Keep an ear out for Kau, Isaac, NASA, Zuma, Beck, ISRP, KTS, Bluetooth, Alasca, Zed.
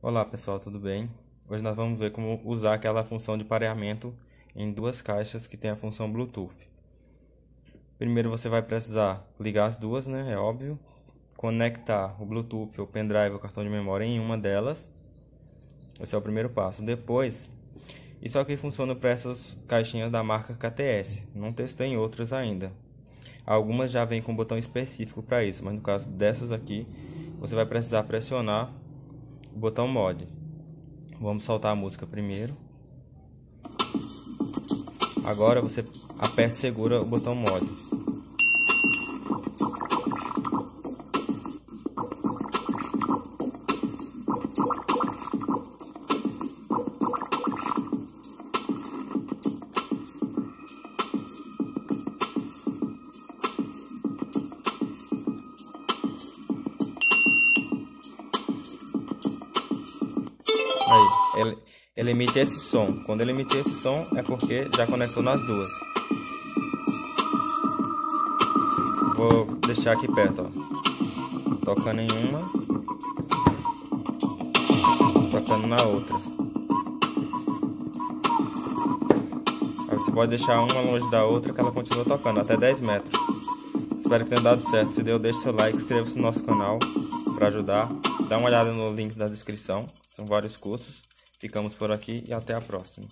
Olá pessoal, tudo bem? Hoje nós vamos ver como usar aquela função de pareamento em duas caixas que tem a função Bluetooth. Primeiro você vai precisar ligar as duas, né? É óbvio. Conectar o Bluetooth, o pendrive, o cartão de memória em uma delas. Esse é o primeiro passo. Depois, isso aqui funciona para essas caixinhas da marca KTS. Não testei em outras ainda. Algumas já vêm com um botão específico para isso, mas no caso dessas aqui, você vai precisar pressionar o botão mod. Vamos soltar a música primeiro. Agora você aperta e segura o botão mod. Aí, ele emite esse som. Quando ele emitir esse som, é porque já conectou nas duas. Vou deixar aqui perto, ó. Tocando em uma, tocando na outra. Aí você pode deixar uma longe da outra que ela continua tocando, até 10 metros. Espero que tenha dado certo. Se deu, deixe seu like, inscreva-se no nosso canal para ajudar. Dá uma olhada no link da descrição, são vários cursos. Ficamos por aqui e até a próxima.